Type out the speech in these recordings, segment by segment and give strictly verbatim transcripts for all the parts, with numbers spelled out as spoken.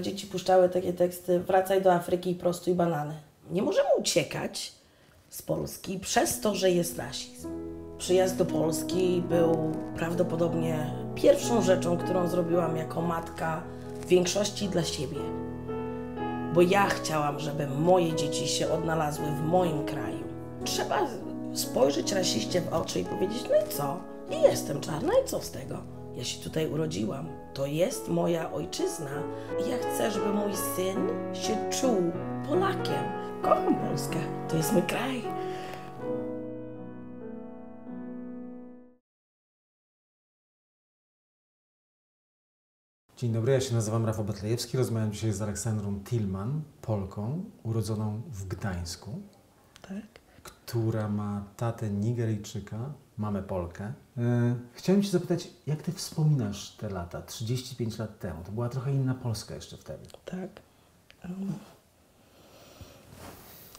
Dzieci puszczały takie teksty: wracaj do Afryki i prostuj banany. Nie możemy uciekać z Polski przez to, że jest rasizm. Przyjazd do Polski był prawdopodobnie pierwszą rzeczą, którą zrobiłam jako matka, w większości dla siebie. Bo ja chciałam, żeby moje dzieci się odnalazły w moim kraju. Trzeba spojrzeć rasiście w oczy i powiedzieć: no i co? I jestem czarna i co z tego? Ja się tutaj urodziłam. To jest moja ojczyzna. Ja chcę, żeby mój syn się czuł Polakiem. Kocham Polskę. To jest mój kraj. Dzień dobry, ja się nazywam Rafał Betlejewski. Rozmawiam dzisiaj z Aleksandrą Tillman, Polką urodzoną w Gdańsku, tak, która ma tatę Nigeryjczyka, mamę Polkę. Chciałem Cię zapytać, jak Ty wspominasz te lata, trzydzieści pięć lat temu? To była trochę inna Polska jeszcze wtedy. Tak. Um,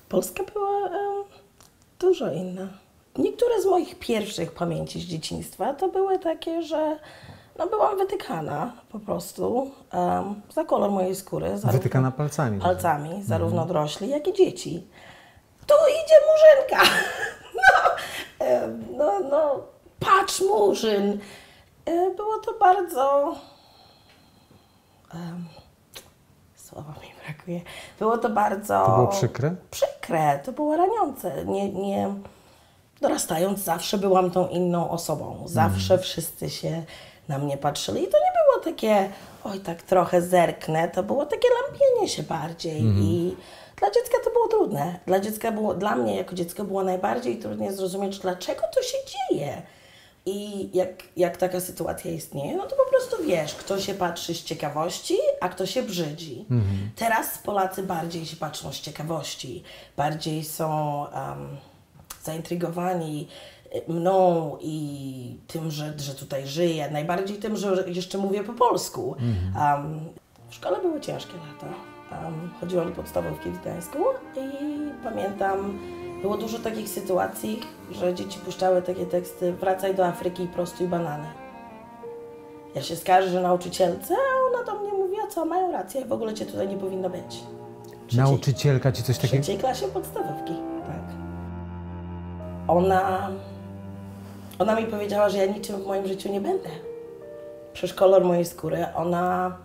Polska była um, dużo inna. Niektóre z moich pierwszych pamięci z dzieciństwa to były takie, że no, byłam wytykana po prostu um, za kolor mojej skóry. Za wytykana palcami. Palcami, tak? Zarówno mhm. dorośli, jak i dzieci. Tu idzie Murzynka! No, no, no, patrz Murzyn! Było to bardzo... Um, słowa mi brakuje. Było to bardzo... To było przykre? Przykre, to było raniące. Nie, nie... Dorastając zawsze byłam tą inną osobą. Zawsze mm. wszyscy się na mnie patrzyli. I to nie było takie, oj, tak trochę zerknę. To było takie lampienie się bardziej. Mm. I dla dziecka to było trudne. Dla dziecka było, dla mnie jako dziecko było najbardziej trudne zrozumieć, dlaczego to się dzieje. I jak, jak taka sytuacja istnieje, no to po prostu wiesz, kto się patrzy z ciekawości, a kto się brzydzi. Mm. Teraz Polacy bardziej się patrzą z ciekawości. Bardziej są... Um, zaintrygowani mną i tym, że, że tutaj żyję. Najbardziej tym, że jeszcze mówię po polsku. Mm. Um, w szkole były ciężkie lata. Um, chodziłam do podstawówki w Gdańsku i pamiętam, było dużo takich sytuacji, że dzieci puszczały takie teksty: wracaj do Afryki i prostuj banany. Ja się skarżę nauczycielce, a ona do mnie mówiła: co, mają rację, w ogóle Cię tutaj nie powinno być. Trzeci, Nauczycielka Ci coś takiego? W trzeciej klasie podstawówki, tak. Ona, ona mi powiedziała, że ja niczym w moim życiu nie będę. Przez kolor mojej skóry. Ona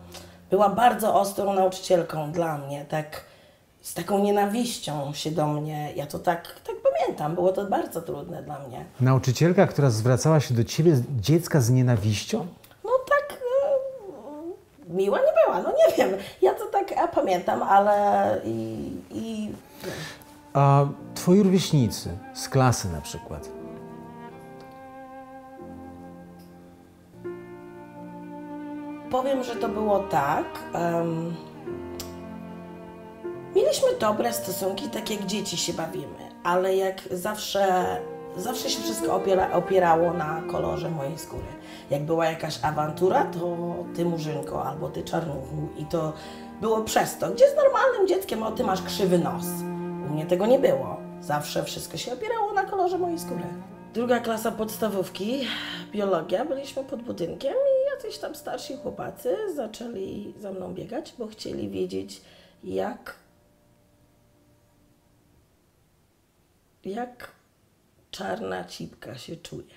była bardzo ostrą nauczycielką dla mnie, tak, z taką nienawiścią się do mnie. Ja to tak, tak pamiętam, było to bardzo trudne dla mnie. Nauczycielka, która zwracała się do Ciebie, dziecka, z nienawiścią? No tak, no, miła nie była, no nie wiem. Ja to tak ja pamiętam, ale i... i A Twoi rówieśnicy z klasy na przykład? Powiem, że to było tak. Um, mieliśmy dobre stosunki, tak jak dzieci się bawimy, ale jak zawsze, zawsze się wszystko opiera, opierało na kolorze mojej skóry. Jak była jakaś awantura, to ty Murzynko albo ty Czarnuchu, i to było przez to. Gdzie z normalnym dzieckiem, o, ty masz krzywy nos. U mnie tego nie było. Zawsze wszystko się opierało na kolorze mojej skóry. Druga klasa podstawówki, biologia, byliśmy pod budynkiem i jacyś tam starsi chłopacy zaczęli za mną biegać, bo chcieli wiedzieć, jak... jak czarna cipka się czuje.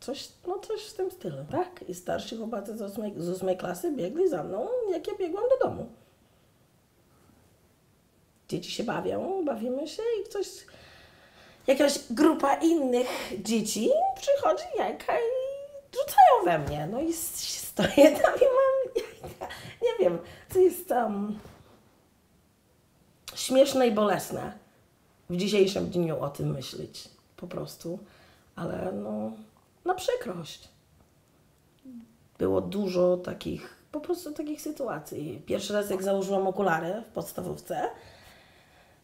Coś, no coś w tym stylu, tak? I starsi chłopacy z ósmej, z ósmej klasy biegli za mną, jak ja biegłam do domu. Dzieci się bawią, bawimy się i ktoś, jakaś grupa innych dzieci przychodzi, jajka i rzucają we mnie. No i stoję tam i mam jajka. Nie wiem, co jest tam śmieszne i bolesne. W dzisiejszym dniu o tym myśleć po prostu, ale no na przykrość. Było dużo takich, po prostu takich sytuacji. Pierwszy raz, jak założyłam okulary w podstawówce,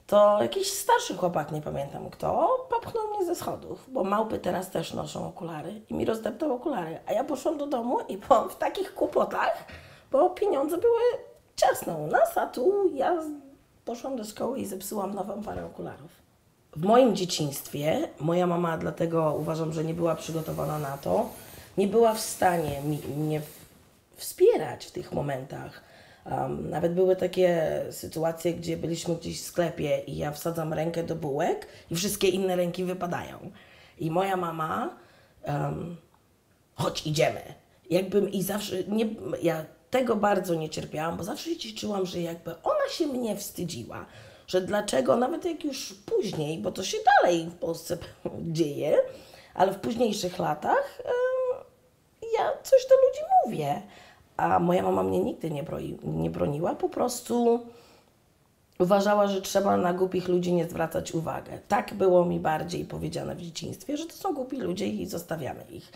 to jakiś starszy chłopak, nie pamiętam kto, popchnął mnie ze schodów, bo małpy teraz też noszą okulary, i mi rozdeptał okulary. A ja poszłam do domu i byłam w takich kłopotach, bo pieniądze były ciasne u nas, a tu ja poszłam do szkoły i zepsułam nową parę okularów. W moim dzieciństwie moja mama, dlatego uważam, że nie była przygotowana na to, nie była w stanie mi, mnie wspierać w tych momentach. Um, nawet były takie sytuacje, gdzie byliśmy gdzieś w sklepie i ja wsadzam rękę do bułek i wszystkie inne ręki wypadają. I moja mama, um, chodź, idziemy. Jakbym i zawsze, nie, ja tego bardzo nie cierpiałam, bo zawsze się czułam, że jakby ona się mnie wstydziła, że dlaczego, nawet jak już później, bo to się dalej w Polsce dzieje, ale w późniejszych latach um, ja coś do ludzi mówię. A moja mama mnie nigdy nie, broi, nie broniła, po prostu uważała, że trzeba na głupich ludzi nie zwracać uwagi. Tak było mi bardziej powiedziane w dzieciństwie, że to są głupi ludzie i zostawiamy ich.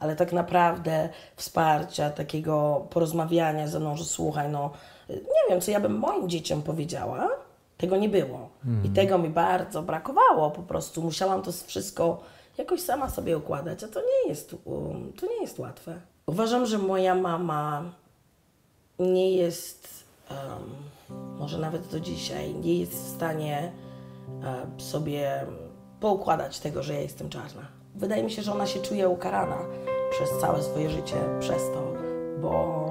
Ale tak naprawdę wsparcia, takiego porozmawiania ze mną, że słuchaj, no nie wiem, co ja bym moim dzieciom powiedziała, tego nie było. Mm. I tego mi bardzo brakowało, po prostu musiałam to wszystko jakoś sama sobie układać, a to nie jest, to nie jest łatwe. Uważam, że moja mama nie jest, um, może nawet do dzisiaj, nie jest w stanie um, sobie poukładać tego, że ja jestem czarna. Wydaje mi się, że ona się czuje ukarana przez całe swoje życie, przez to, bo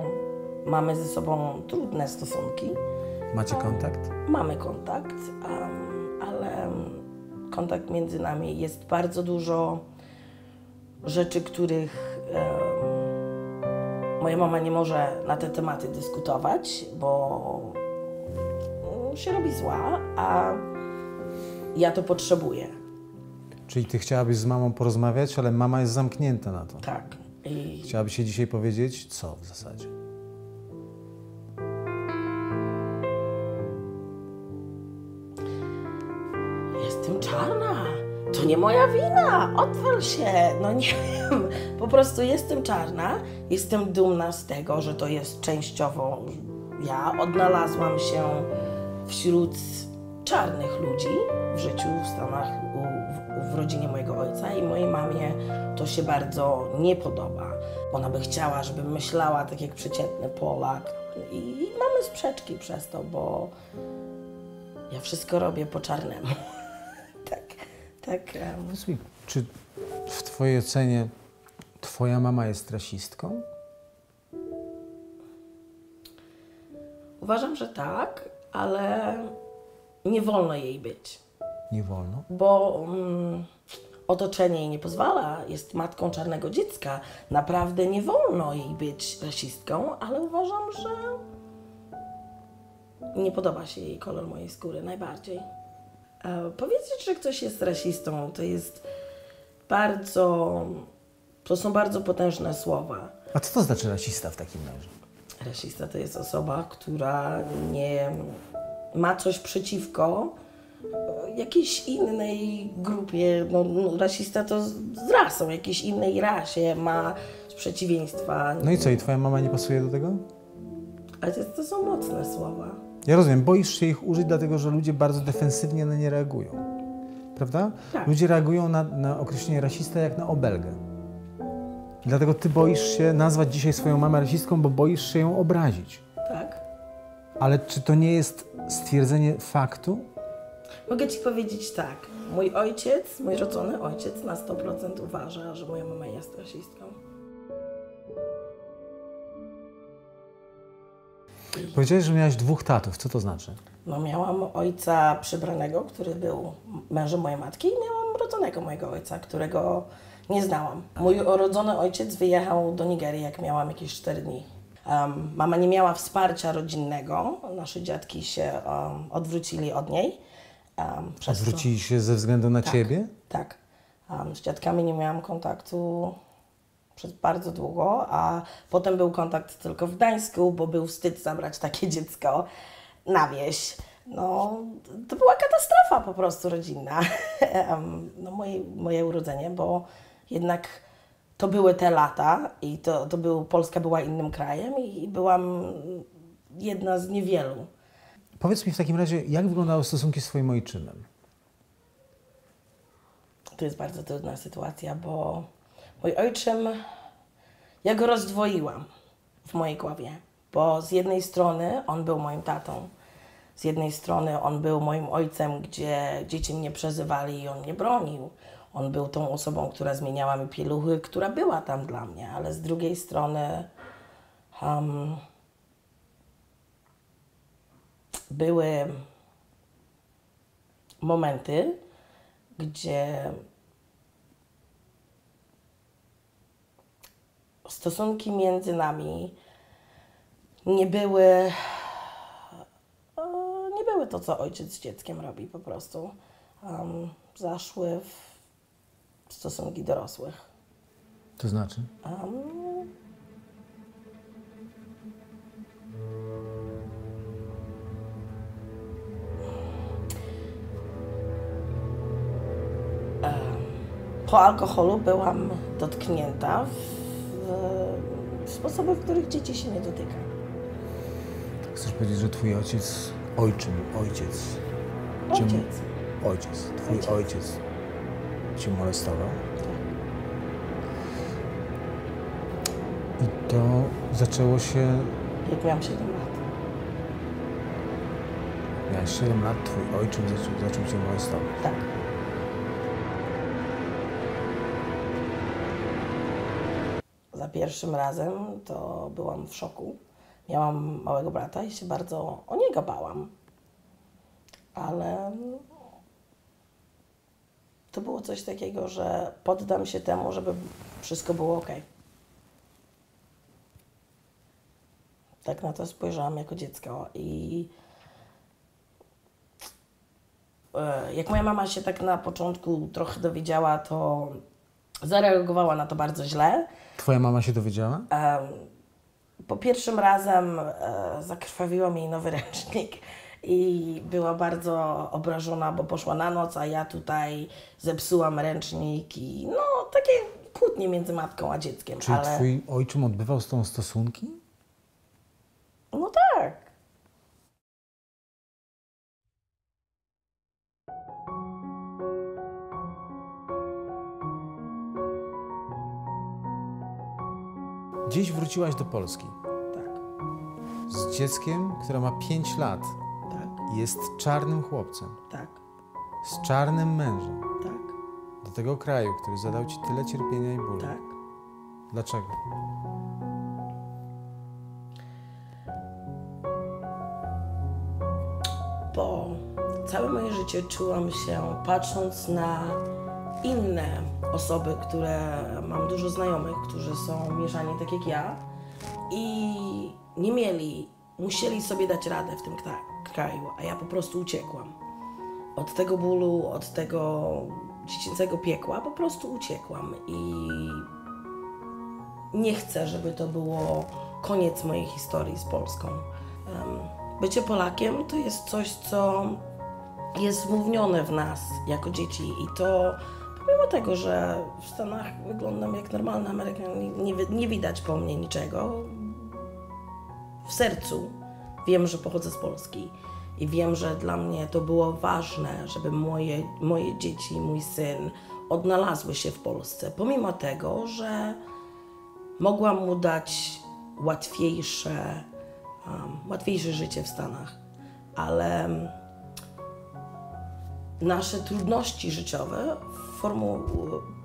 mamy ze sobą trudne stosunki. Macie kontakt? Mamy kontakt, um, ale kontakt między nami jest bardzo dużo rzeczy, których um, moja mama nie może na te tematy dyskutować, bo się robi zła, a ja to potrzebuję. Czyli ty chciałabyś z mamą porozmawiać, ale mama jest zamknięta na to. Tak. I... Chciałabyś jej dzisiaj powiedzieć, co w zasadzie? Jestem czarna. To nie moja wina, odwal się, no nie wiem, po prostu jestem czarna, jestem dumna z tego, że to jest częściowo, ja odnalazłam się wśród czarnych ludzi w życiu w Stanach, w, w rodzinie mojego ojca i mojej mamie to się bardzo nie podoba. Ona by chciała, żebym myślała tak jak przeciętny Polak i, i mamy sprzeczki przez to, bo ja wszystko robię po czarnemu. Tak. Powiedz mi, czy w twojej ocenie twoja mama jest rasistką? Uważam, że tak, ale nie wolno jej być. Nie wolno? Bo um, otoczenie jej nie pozwala, jest matką czarnego dziecka. Naprawdę nie wolno jej być rasistką, ale uważam, że nie podoba się jej kolor mojej skóry najbardziej. Powiedzieć, że ktoś jest rasistą, to jest bardzo, to są bardzo potężne słowa. A co to znaczy rasista w takim razie? Rasista to jest osoba, która nie ma coś przeciwko jakiejś innej grupie. No, no, rasista to z rasą, jakiejś innej rasie ma sprzeciwieństwa. No i co, i twoja mama nie pasuje do tego? Ale to, to są mocne słowa. Ja rozumiem, boisz się ich użyć, dlatego że ludzie bardzo defensywnie na nie reagują, prawda? Tak. Ludzie reagują na, na określenie rasista jak na obelgę. Dlatego ty boisz się nazwać dzisiaj swoją mamę rasistką, bo boisz się ją obrazić. Tak. Ale czy to nie jest stwierdzenie faktu? Mogę ci powiedzieć tak. Mój ojciec, mój rodzony ojciec na sto procent uważa, że moja mama jest rasistką. Powiedziałeś, że miałaś dwóch tatów. Co to znaczy? No miałam ojca przybranego, który był mężem mojej matki i miałam rodzonego mojego ojca, którego nie znałam. Mój rodzony ojciec wyjechał do Nigerii, jak miałam jakieś cztery dni. Um, mama nie miała wsparcia rodzinnego. Nasze dziadki się um, odwrócili od niej. Um, odwrócili to... się ze względu na tak, ciebie? Tak. Um, z dziadkami nie miałam kontaktu przez bardzo długo, a potem był kontakt tylko w Gdańsku, bo był wstyd zabrać takie dziecko na wieś. No, to była katastrofa po prostu rodzinna, no, moje, moje urodzenie, bo jednak to były te lata i to, to był, Polska była innym krajem i, i byłam jedna z niewielu. Powiedz mi w takim razie, jak wyglądały stosunki z twoim ojczymem? To jest bardzo trudna sytuacja, bo mój ojczym, ja go rozdwoiłam w mojej głowie, bo z jednej strony on był moim tatą, z jednej strony on był moim ojcem, gdzie dzieci mnie przezywali i on mnie bronił. On był tą osobą, która zmieniała mi pieluchy, która była tam dla mnie, ale z drugiej strony um, były momenty, gdzie stosunki między nami nie były, nie były to, co ojciec z dzieckiem robi po prostu. Um, zaszły w stosunki dorosłych. To znaczy? Um, po alkoholu byłam dotknięta w, w sposoby, w których dzieci się nie dotyka. Chcesz powiedzieć, że twój ojciec, ojczym, ojciec... Ojciec. Cię, ojciec, twój ojciec. ojciec cię molestował? Tak. I to zaczęło się... Jak miałam siedem lat. Miałeś siedem lat, twój ojczym zaczął, zaczął cię molestować? Tak. Za pierwszym razem to byłam w szoku. Miałam małego brata i się bardzo o niego bałam. Ale to było coś takiego, że poddam się temu, żeby wszystko było ok. Tak na to spojrzałam jako dziecko. I jak moja mama się tak na początku trochę dowiedziała, to zareagowała na to bardzo źle. Twoja mama się dowiedziała? Po pierwszym razem zakrwawiłam jej nowy ręcznik i była bardzo obrażona, bo poszła na noc, a ja tutaj zepsułam ręcznik i no takie kłótnie między matką a dzieckiem. Czy ale... twój ojczym odbywał z tą stosunki? No tak. Dziś wróciłaś do Polski. Tak. Z dzieckiem, które ma pięć lat. Tak. Jest czarnym chłopcem. Tak. Z czarnym mężem. Tak. Do tego kraju, który zadał ci tyle cierpienia i bólu. Tak. Dlaczego? Bo całe moje życie czułam się, patrząc na inne osoby, które mam dużo znajomych, którzy są mieszani tak jak ja i nie mieli, musieli sobie dać radę w tym kraju, a ja po prostu uciekłam. Od tego bólu, od tego dziecięcego piekła po prostu uciekłam i nie chcę, żeby to było koniec mojej historii z Polską. Bycie Polakiem to jest coś, co jest wmówione w nas jako dzieci i to pomimo tego, że w Stanach wyglądam jak normalny Amerykanin, nie, nie widać po mnie niczego. W sercu wiem, że pochodzę z Polski i wiem, że dla mnie to było ważne, żeby moje, moje dzieci, mój syn odnalazły się w Polsce. Pomimo tego, że mogłam mu dać łatwiejsze, um, łatwiejsze życie w Stanach, ale nasze trudności życiowe formu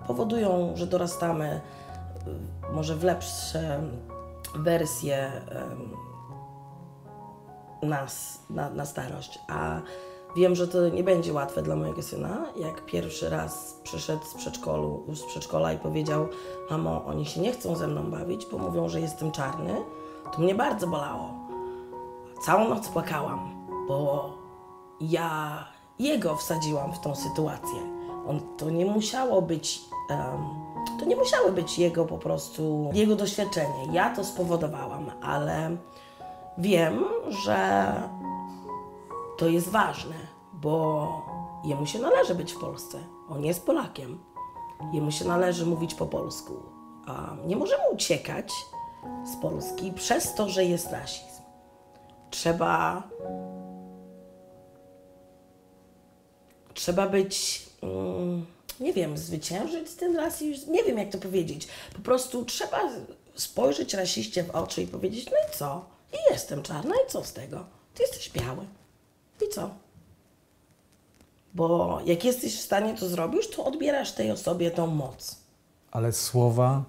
powodują, że dorastamy może w lepsze wersje nas na, na starość, a wiem, że to nie będzie łatwe dla mojego syna, jak pierwszy raz przyszedł z, przedszkolu, z przedszkola i powiedział: mamo, oni się nie chcą ze mną bawić, bo mówią, że jestem czarny, to mnie bardzo bolało. Całą noc płakałam, bo ja jego wsadziłam w tą sytuację. On, to nie musiało być, um, to nie musiały być jego po prostu, jego doświadczenie. Ja to spowodowałam, ale wiem, że to jest ważne, bo jemu się należy być w Polsce. On jest Polakiem. Jemu się należy mówić po polsku. Um, nie możemy uciekać z Polski przez to, że jest rasizm. Trzeba... Trzeba być... nie wiem, zwyciężyć z tym rasizmem, nie wiem jak to powiedzieć. Po prostu trzeba spojrzeć rasiście w oczy i powiedzieć: no i co? I jestem czarna i co z tego? Ty jesteś biały. I co? Bo jak jesteś w stanie to zrobić, to odbierasz tej osobie tą moc. Ale słowa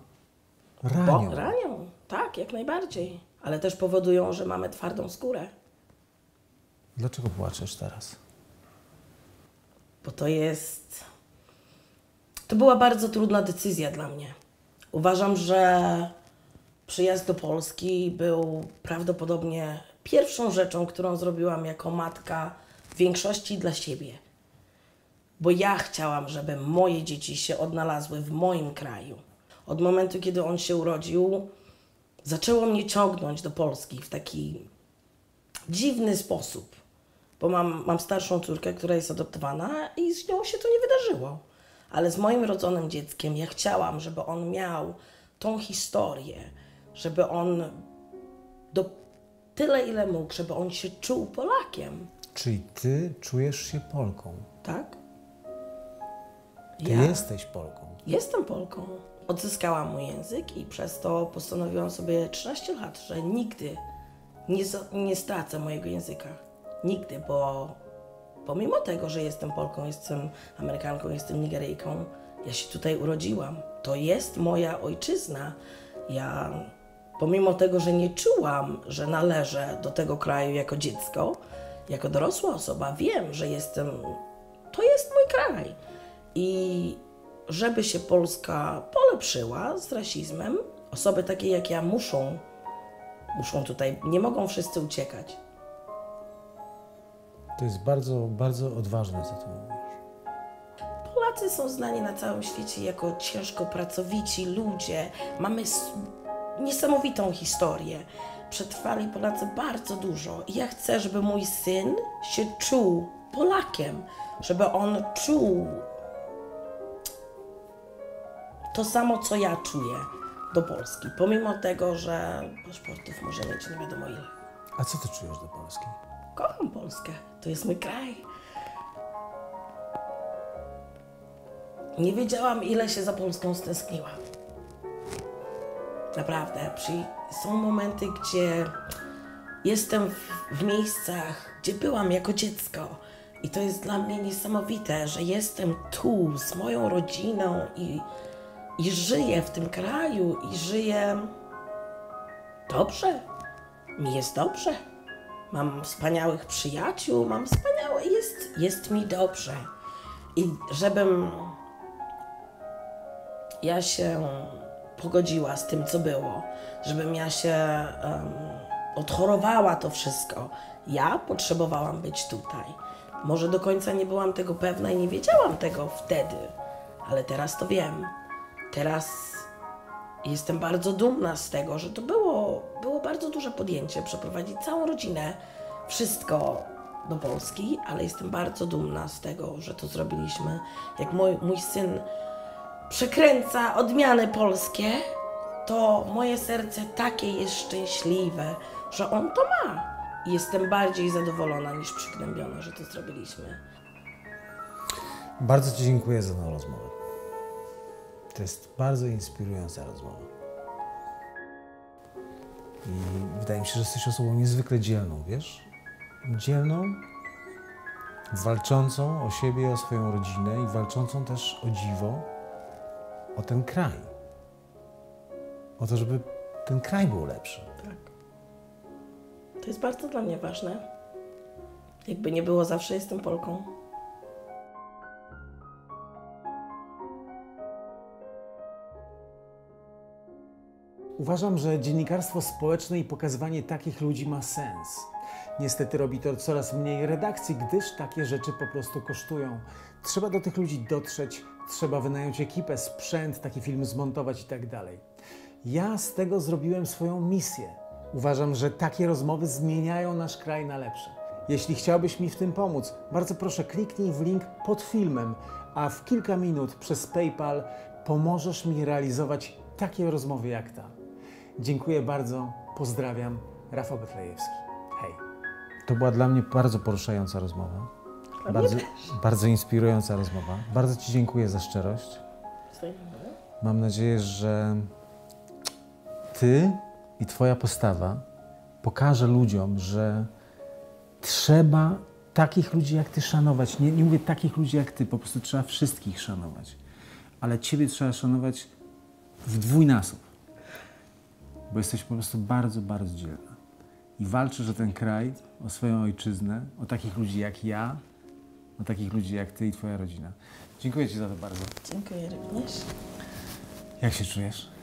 ranią. Bo ranią, tak, jak najbardziej. ale też powodują, że mamy twardą skórę. Dlaczego płaczesz teraz? Bo to jest... To była bardzo trudna decyzja dla mnie. Uważam, że przyjazd do Polski był prawdopodobnie pierwszą rzeczą, którą zrobiłam jako matka w większości dla siebie. Bo ja chciałam, żeby moje dzieci się odnalazły w moim kraju. Od momentu, kiedy on się urodził, zaczęło mnie ciągnąć do Polski w taki dziwny sposób. Bo mam, mam starszą córkę, która jest adoptowana i z nią się to nie wydarzyło. Ale z moim rodzonym dzieckiem ja chciałam, żeby on miał tą historię, żeby on do tyle, ile mógł, żeby on się czuł Polakiem. Czyli ty czujesz się Polką? Tak. Ty ja jesteś Polką. Jestem Polką. Odzyskałam mój język i przez to postanowiłam sobie trzynaście lat, że nigdy nie, nie stracę mojego języka. Nigdy, bo pomimo tego, że jestem Polką, jestem Amerykanką, jestem Nigeryjką, ja się tutaj urodziłam. To jest moja ojczyzna. Ja pomimo tego, że nie czułam, że należę do tego kraju jako dziecko, jako dorosła osoba, wiem, że jestem... To jest mój kraj. I żeby się Polska polepszyła z rasizmem, osoby takie jak ja muszą, muszą tutaj, nie mogą wszyscy uciekać. To jest bardzo, bardzo odważne, co ty mówisz. Polacy są znani na całym świecie jako ciężko pracowici ludzie. Mamy niesamowitą historię. Przetrwali Polacy bardzo dużo. I ja chcę, żeby mój syn się czuł Polakiem, żeby on czuł to samo, co ja czuję do Polski, pomimo tego, że paszportów może mieć nie wiadomo ile. A co ty czujesz do Polski? Kocham Polskę. To jest mój kraj. Nie wiedziałam, ile się za Polską stęskniłam. Naprawdę. Są momenty, gdzie jestem w miejscach, gdzie byłam jako dziecko. I to jest dla mnie niesamowite, że jestem tu z moją rodziną i I żyję w tym kraju i żyję dobrze. Mi jest dobrze. Mam wspaniałych przyjaciół, mam wspaniałe... Jest, jest mi dobrze. I żebym ja się pogodziła z tym, co było, żebym ja się um, odchorowała to wszystko, ja potrzebowałam być tutaj. Może do końca nie byłam tego pewna i nie wiedziałam tego wtedy, ale teraz to wiem. Teraz jestem bardzo dumna z tego, że to było, było bardzo duże podjęcie, przeprowadzić całą rodzinę, wszystko do Polski, ale jestem bardzo dumna z tego, że to zrobiliśmy. Jak mój, mój syn przekręca odmiany polskie, to moje serce takie jest szczęśliwe, że on to ma. Jestem bardziej zadowolona niż przygnębiona, że to zrobiliśmy. Bardzo ci dziękuję za tę rozmowę. To jest bardzo inspirująca rozmowa. I wydaje mi się, że jesteś osobą niezwykle dzielną, wiesz? Dzielną, walczącą o siebie, o swoją rodzinę i walczącą też o dziwo, o ten kraj. O to, żeby ten kraj był lepszy. Tak. To jest bardzo dla mnie ważne. Jakby nie było, zawsze jestem Polką. Uważam, że dziennikarstwo społeczne i pokazywanie takich ludzi ma sens. Niestety robi to coraz mniej redakcji, gdyż takie rzeczy po prostu kosztują. Trzeba do tych ludzi dotrzeć, trzeba wynająć ekipę, sprzęt, taki film zmontować i tak dalej. Ja z tego zrobiłem swoją misję. Uważam, że takie rozmowy zmieniają nasz kraj na lepszy. Jeśli chciałbyś mi w tym pomóc, bardzo proszę kliknij w link pod filmem, a w kilka minut przez PayPal pomożesz mi realizować takie rozmowy jak ta. Dziękuję bardzo, pozdrawiam, Rafał Betlejewski. Hej. To była dla mnie bardzo poruszająca rozmowa, bardzo, bardzo inspirująca rozmowa. Bardzo ci dziękuję za szczerość. Mam nadzieję, że ty i twoja postawa pokaże ludziom, że trzeba takich ludzi jak ty szanować. Nie, nie mówię takich ludzi jak ty, po prostu trzeba wszystkich szanować. Ale ciebie trzeba szanować w dwójnasób. bo jesteś po prostu bardzo, bardzo dzielna. I walczysz o ten kraj, o swoją ojczyznę, o takich ludzi jak ja, o takich ludzi jak ty i twoja rodzina. Dziękuję ci za to bardzo. Dziękuję również. Jak się czujesz?